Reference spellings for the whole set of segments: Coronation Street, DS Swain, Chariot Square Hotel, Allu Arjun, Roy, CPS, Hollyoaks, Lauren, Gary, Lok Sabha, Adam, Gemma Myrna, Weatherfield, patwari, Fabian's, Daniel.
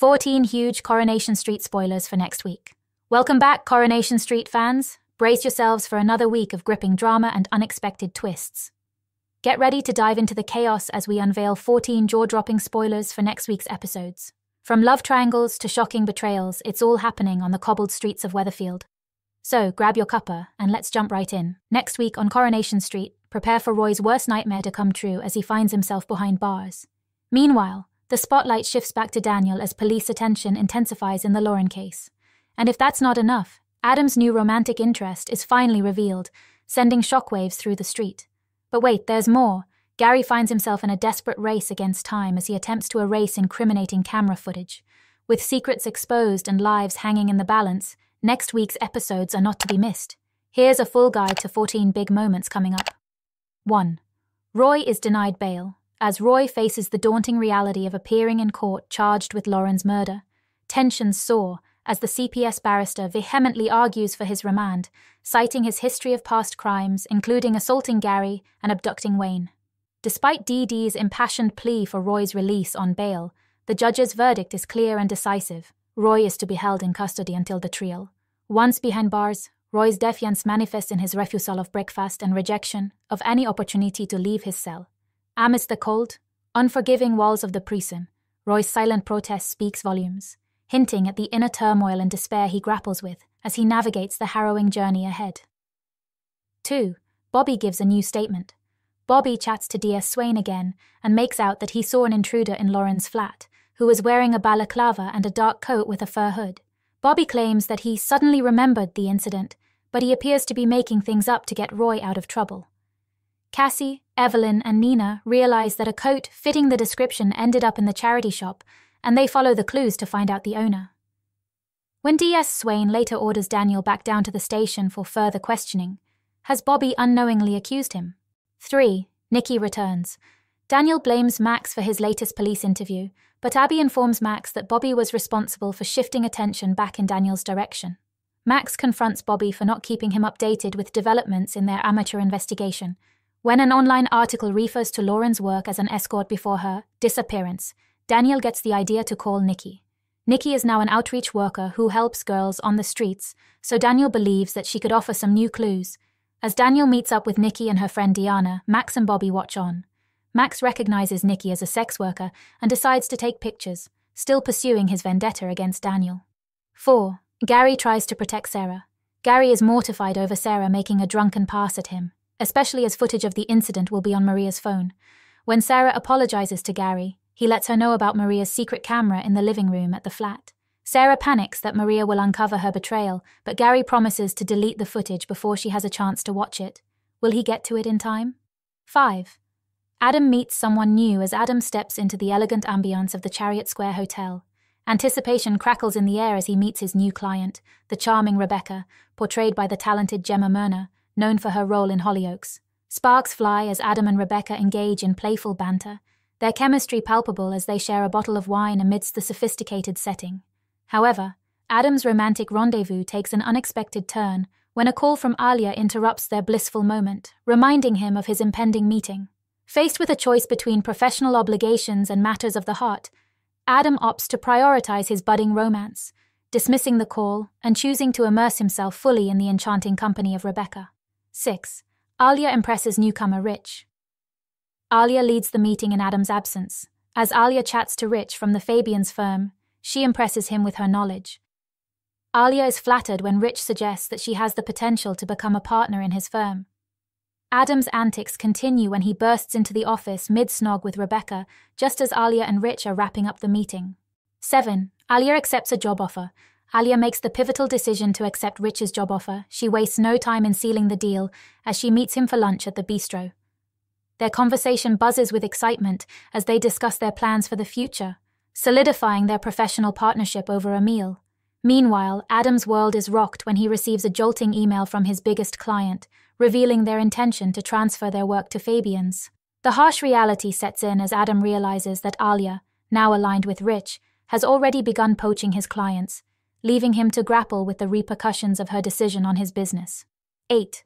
14 huge Coronation Street spoilers for next week. Welcome back, Coronation Street fans. Brace yourselves for another week of gripping drama and unexpected twists. Get ready to dive into the chaos as we unveil 14 jaw-dropping spoilers for next week's episodes. From love triangles to shocking betrayals, it's all happening on the cobbled streets of Weatherfield. So grab your cuppa and let's jump right in. Next week on Coronation Street, prepare for Roy's worst nightmare to come true as he finds himself behind bars. Meanwhile, the spotlight shifts back to Daniel as police attention intensifies in the Lauren case. And if that's not enough, Adam's new romantic interest is finally revealed, sending shockwaves through the street. But wait, there's more. Gary finds himself in a desperate race against time as he attempts to erase incriminating camera footage. With secrets exposed and lives hanging in the balance, next week's episodes are not to be missed. Here's a full guide to 14 big moments coming up. 1. Roy is denied bail. As Roy faces the daunting reality of appearing in court charged with Lauren's murder, tensions soar as the CPS barrister vehemently argues for his remand, citing his history of past crimes, including assaulting Gary and abducting Wayne. Despite DD's impassioned plea for Roy's release on bail, the judge's verdict is clear and decisive. Roy is to be held in custody until the trial. Once behind bars, Roy's defiance manifests in his refusal of breakfast and rejection of any opportunity to leave his cell. Amidst the cold, unforgiving walls of the prison, Roy's silent protest speaks volumes, hinting at the inner turmoil and despair he grapples with as he navigates the harrowing journey ahead. 2. Bobby gives a new statement. Bobby chats to DS Swain again and makes out that he saw an intruder in Lauren's flat, who was wearing a balaclava and a dark coat with a fur hood. Bobby claims that he suddenly remembered the incident, but he appears to be making things up to get Roy out of trouble. Cassie, Evelyn, and Nina realize that a coat fitting the description ended up in the charity shop, and they follow the clues to find out the owner. When DS Swain later orders Daniel back down to the station for further questioning, has Bobby unknowingly accused him? 3. Nikki returns. Daniel blames Max for his latest police interview, but Abby informs Max that Bobby was responsible for shifting attention back in Daniel's direction. Max confronts Bobby for not keeping him updated with developments in their amateur investigation, when an online article refers to Lauren's work as an escort before her disappearance. Daniel gets the idea to call Nikki. Nikki is now an outreach worker who helps girls on the streets, so Daniel believes that she could offer some new clues. As Daniel meets up with Nikki and her friend Diana, Max and Bobby watch on. Max recognizes Nikki as a sex worker and decides to take pictures, still pursuing his vendetta against Daniel. 4. Gary tries to protect Sarah. Gary is mortified over Sarah making a drunken pass at him, especially as footage of the incident will be on Maria's phone. When Sarah apologizes to Gary, he lets her know about Maria's secret camera in the living room at the flat. Sarah panics that Maria will uncover her betrayal, but Gary promises to delete the footage before she has a chance to watch it. Will he get to it in time? 5. Adam meets someone new as Adam steps into the elegant ambience of the Chariot Square Hotel. Anticipation crackles in the air as he meets his new client, the charming Rebecca, portrayed by the talented Gemma Myrna, known for her role in Hollyoaks. Sparks fly as Adam and Rebecca engage in playful banter, their chemistry palpable as they share a bottle of wine amidst the sophisticated setting. However, Adam's romantic rendezvous takes an unexpected turn when a call from Alia interrupts their blissful moment, reminding him of his impending meeting. Faced with a choice between professional obligations and matters of the heart, Adam opts to prioritize his budding romance, dismissing the call and choosing to immerse himself fully in the enchanting company of Rebecca. 6. Alia impresses newcomer Rich. Alia leads the meeting in Adam's absence. As Alia chats to Rich from the Fabian's firm, she impresses him with her knowledge. Alia is flattered when Rich suggests that she has the potential to become a partner in his firm. Adam's antics continue when he bursts into the office mid-snog with Rebecca, just as Alia and Rich are wrapping up the meeting. 7. Alia accepts a job offer. Alia makes the pivotal decision to accept Rich's job offer. She wastes no time in sealing the deal as she meets him for lunch at the bistro. Their conversation buzzes with excitement as they discuss their plans for the future, solidifying their professional partnership over a meal. Meanwhile, Adam's world is rocked when he receives a jolting email from his biggest client, revealing their intention to transfer their work to Fabian's. The harsh reality sets in as Adam realizes that Alia, now aligned with Rich, has already begun poaching his clients, leaving him to grapple with the repercussions of her decision on his business. 8.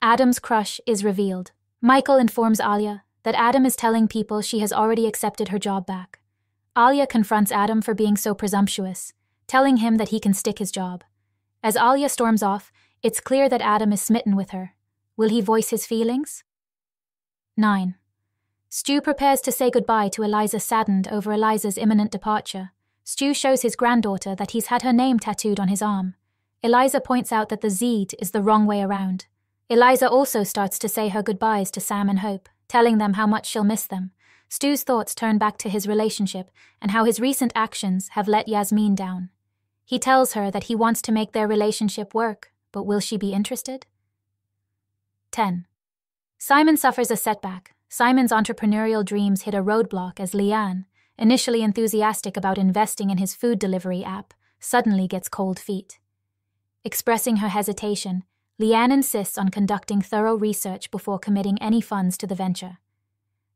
Adam's crush is revealed. Michael informs Alia that Adam is telling people she has already accepted her job back. Alia confronts Adam for being so presumptuous, telling him that he can stick his job. As Alia storms off, it's clear that Adam is smitten with her. Will he voice his feelings? 9. Stu prepares to say goodbye to Eliza, saddened over Eliza's imminent departure. Stu shows his granddaughter that he's had her name tattooed on his arm. Eliza points out that the Z is the wrong way around. Eliza also starts to say her goodbyes to Sam and Hope, telling them how much she'll miss them. Stu's thoughts turn back to his relationship and how his recent actions have let Yasmin down. He tells her that he wants to make their relationship work, but will she be interested? 10. Simon suffers a setback. Simon's entrepreneurial dreams hit a roadblock as Leanne, initially enthusiastic about investing in his food delivery app, suddenly gets cold feet. Expressing her hesitation, Leanne insists on conducting thorough research before committing any funds to the venture.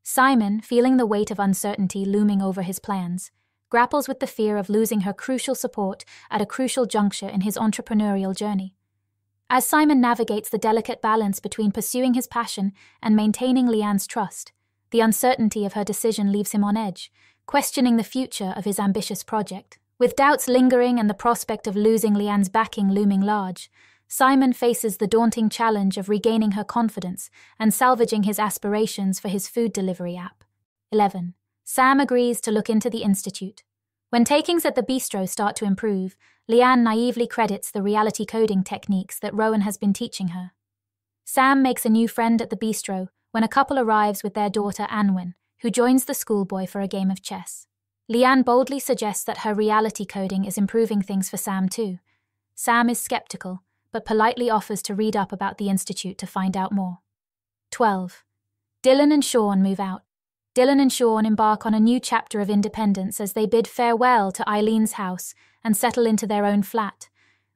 Simon, feeling the weight of uncertainty looming over his plans, grapples with the fear of losing her crucial support at a crucial juncture in his entrepreneurial journey. As Simon navigates the delicate balance between pursuing his passion and maintaining Leanne's trust, the uncertainty of her decision leaves him on edge, questioning the future of his ambitious project. With doubts lingering and the prospect of losing Leanne's backing looming large, Simon faces the daunting challenge of regaining her confidence and salvaging his aspirations for his food delivery app. 11. Sam agrees to look into the institute. When takings at the bistro start to improve, Leanne naively credits the reality coding techniques that Rowan has been teaching her. Sam makes a new friend at the bistro when a couple arrives with their daughter Anwen, who joins the schoolboy for a game of chess. Leanne boldly suggests that her reality coding is improving things for Sam too. Sam is skeptical, but politely offers to read up about the institute to find out more. 12. Dylan and Sean move out. Dylan and Sean embark on a new chapter of independence as they bid farewell to Eileen's house and settle into their own flat.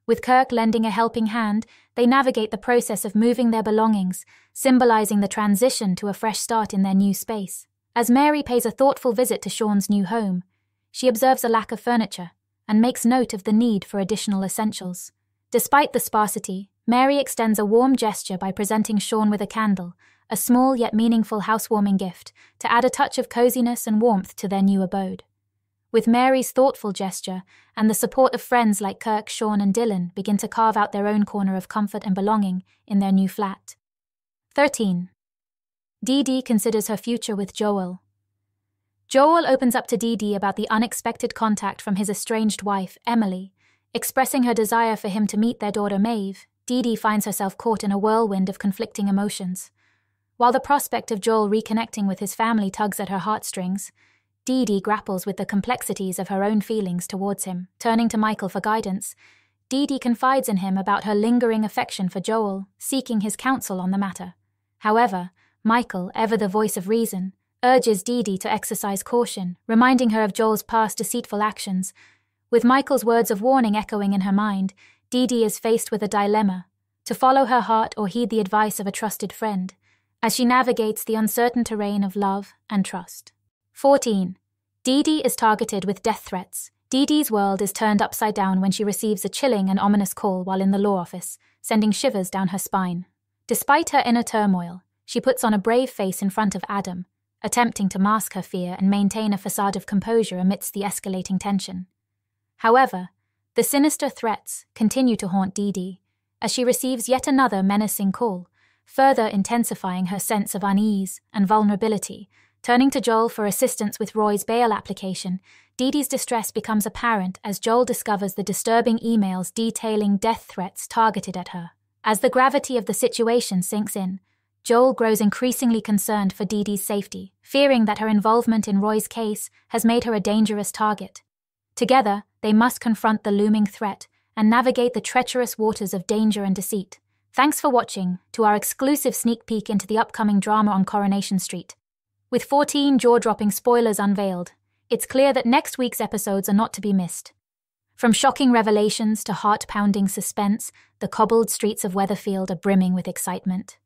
With Kirk lending a helping hand, they navigate the process of moving their belongings, symbolizing the transition to a fresh start in their new space. As Mary pays a thoughtful visit to Sean's new home, she observes a lack of furniture and makes note of the need for additional essentials. Despite the sparsity, Mary extends a warm gesture by presenting Sean with a candle, a small yet meaningful housewarming gift, to add a touch of coziness and warmth to their new abode. With Mary's thoughtful gesture and the support of friends like Kirk, Sean and Dylan begin to carve out their own corner of comfort and belonging in their new flat. 13. Dee Dee considers her future with Joel. Joel opens up to Dee Dee about the unexpected contact from his estranged wife, Emily. Expressing her desire for him to meet their daughter Maeve, Dee Dee finds herself caught in a whirlwind of conflicting emotions. While the prospect of Joel reconnecting with his family tugs at her heartstrings, Dee Dee grapples with the complexities of her own feelings towards him. Turning to Michael for guidance, Dee Dee confides in him about her lingering affection for Joel, seeking his counsel on the matter. However, Michael, ever the voice of reason, urges Dee Dee to exercise caution, reminding her of Joel's past deceitful actions. With Michael's words of warning echoing in her mind, Dee Dee is faced with a dilemma: to follow her heart or heed the advice of a trusted friend, as she navigates the uncertain terrain of love and trust. 14. Dee Dee is targeted with death threats. Dee Dee's world is turned upside down when she receives a chilling and ominous call while in the law office, sending shivers down her spine. Despite her inner turmoil, she puts on a brave face in front of Adam, attempting to mask her fear and maintain a facade of composure amidst the escalating tension. However, the sinister threats continue to haunt Dee Dee as she receives yet another menacing call, further intensifying her sense of unease and vulnerability. Turning to Joel for assistance with Roy's bail application, Dee Dee's distress becomes apparent as Joel discovers the disturbing emails detailing death threats targeted at her. As the gravity of the situation sinks in, Joel grows increasingly concerned for Dee Dee's safety, fearing that her involvement in Roy's case has made her a dangerous target. Together, they must confront the looming threat and navigate the treacherous waters of danger and deceit. Thanks for watching to our exclusive sneak peek into the upcoming drama on Coronation Street. With 14 jaw-dropping spoilers unveiled, it's clear that next week's episodes are not to be missed. From shocking revelations to heart-pounding suspense, the cobbled streets of Weatherfield are brimming with excitement.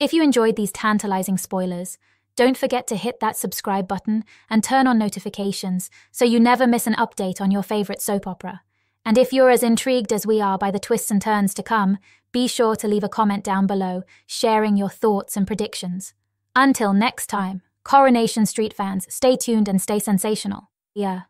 If you enjoyed these tantalizing spoilers, don't forget to hit that subscribe button and turn on notifications so you never miss an update on your favorite soap opera. And if you're as intrigued as we are by the twists and turns to come, be sure to leave a comment down below, sharing your thoughts and predictions. Until next time, Coronation Street fans, stay tuned and stay sensational. Yeah.